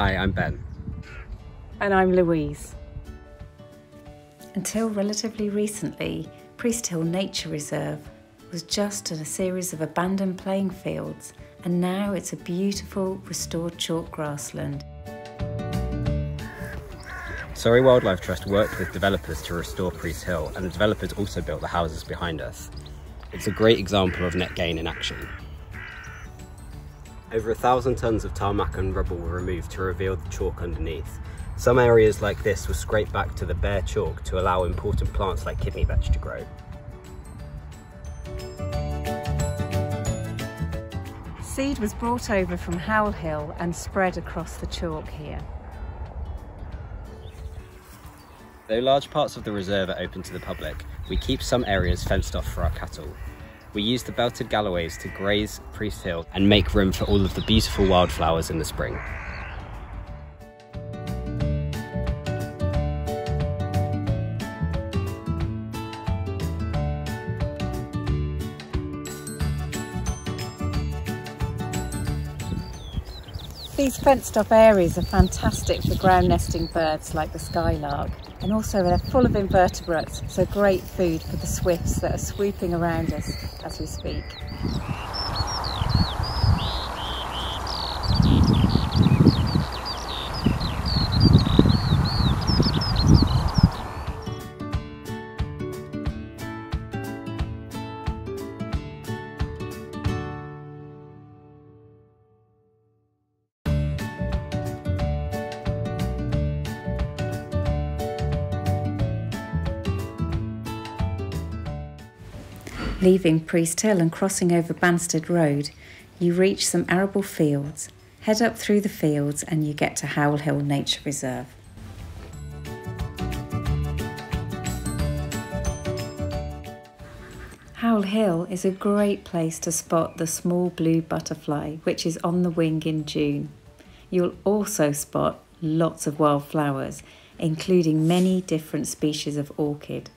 Hi, I'm Ben. And I'm Louise. Until relatively recently, Priest Hill Nature Reserve was just a series of abandoned playing fields, and now it's a beautiful restored chalk grassland. Surrey Wildlife Trust worked with developers to restore Priest Hill, and the developers also built the houses behind us. It's a great example of net gain in action. Over 1,000 tonnes of tarmac and rubble were removed to reveal the chalk underneath. Some areas like this were scraped back to the bare chalk to allow important plants like kidney vetch to grow. Seed was brought over from Howell Hill and spread across the chalk here. Though large parts of the reserve are open to the public, we keep some areas fenced off for our cattle. We use the Belted Galloways to graze Priest Hill and make room for all of the beautiful wildflowers in the spring. These fenced-off areas are fantastic for ground-nesting birds like the skylark, and also they're full of invertebrates, so great food for the swifts that are swooping around us as we speak. Leaving Priest Hill and crossing over Banstead Road, you reach some arable fields. Head up through the fields and you get to Howell Hill Nature Reserve. Howell Hill is a great place to spot the small blue butterfly, which is on the wing in June. You'll also spot lots of wildflowers, including many different species of orchid.